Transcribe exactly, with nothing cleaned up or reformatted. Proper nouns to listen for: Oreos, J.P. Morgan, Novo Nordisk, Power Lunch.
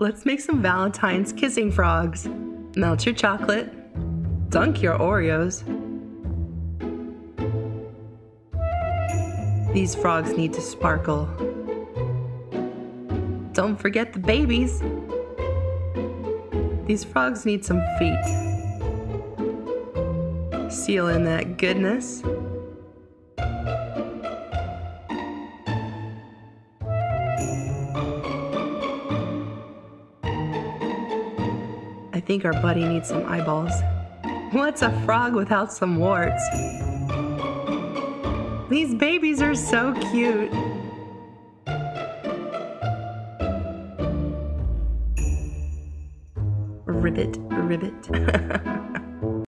Let's make some Valentine's kissing frogs. Melt your chocolate. Dunk your Oreos. These frogs need to sparkle. Don't forget the babies. These frogs need some feet. Seal in that goodness. I think our buddy needs some eyeballs. What's a frog without some warts? These babies are so cute. Ribbit, ribbit.